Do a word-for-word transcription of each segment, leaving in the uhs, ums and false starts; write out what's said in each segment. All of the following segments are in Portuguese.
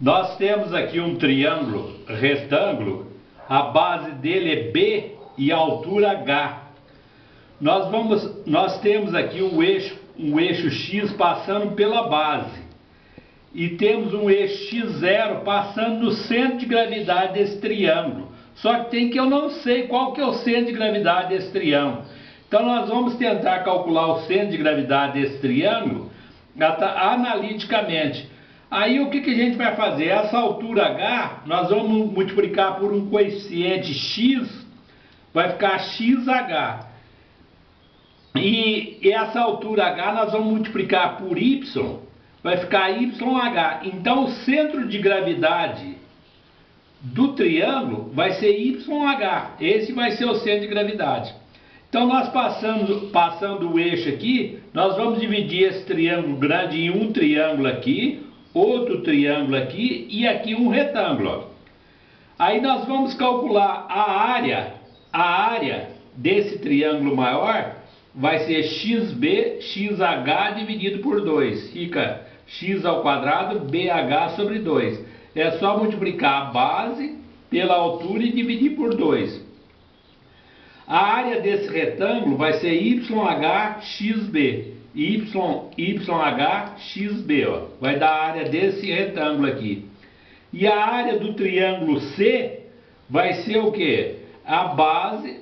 Nós temos aqui um triângulo retângulo, a base dele é B e a altura H. Nós, vamos, nós temos aqui um eixo, um eixo X passando pela base e temos um eixo X zero passando no centro de gravidade desse triângulo. Só que tem que eu não sei qual que é o centro de gravidade desse triângulo. Então nós vamos tentar calcular o centro de gravidade desse triângulo analiticamente. Aí o que, que a gente vai fazer? Essa altura H, nós vamos multiplicar por um coeficiente X, vai ficar X H. E essa altura H nós vamos multiplicar por Y, vai ficar Y H. Então o centro de gravidade do triângulo vai ser Y H. Esse vai ser o centro de gravidade. Então nós passando, passando o eixo aqui, nós vamos dividir esse triângulo grande em um triângulo aqui, outro triângulo aqui e aqui um retângulo. Aí nós vamos calcular a área, a área desse triângulo maior vai ser xb, xh dividido por dois, fica x ao quadrado bh sobre dois. É só multiplicar a base pela altura e dividir por dois. A área desse retângulo vai ser yhxb. Y, YHXB, ó, vai dar a área desse retângulo aqui. E a área do triângulo C vai ser o quê? A base,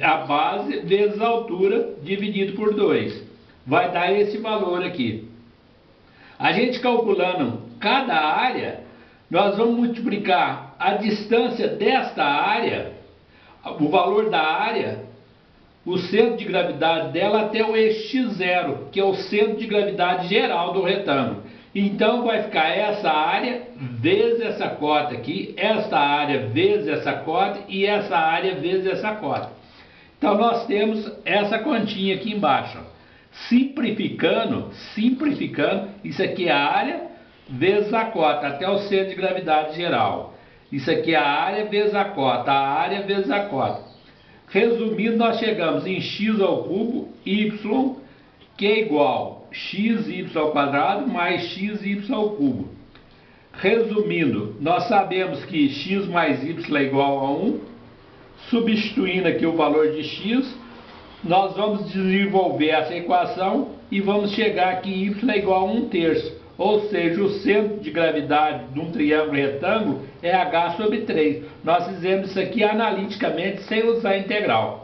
a base vezes a altura dividido por dois. Vai dar esse valor aqui. A gente calculando cada área, nós vamos multiplicar a distância desta área, o valor da área, o centro de gravidade dela até o eixo X zero, que é o centro de gravidade geral do retângulo. Então vai ficar essa área vezes essa cota aqui, esta área vezes essa cota e essa área vezes essa cota. Então nós temos essa continha aqui embaixo. Simplificando, simplificando, isso aqui é a área vezes a cota até o centro de gravidade geral. Isso aqui é a área vezes a cota, a área vezes a cota. Resumindo, nós chegamos em x ao cubo, y, que é igual a xy ao quadrado mais xy ao cubo. Resumindo, nós sabemos que x mais y é igual a um. Substituindo aqui o valor de x, nós vamos desenvolver essa equação e vamos chegar que y é igual a um terço. Ou seja, o centro de gravidade de um triângulo retângulo é H sobre três. Nós fizemos isso aqui analiticamente sem usar integral.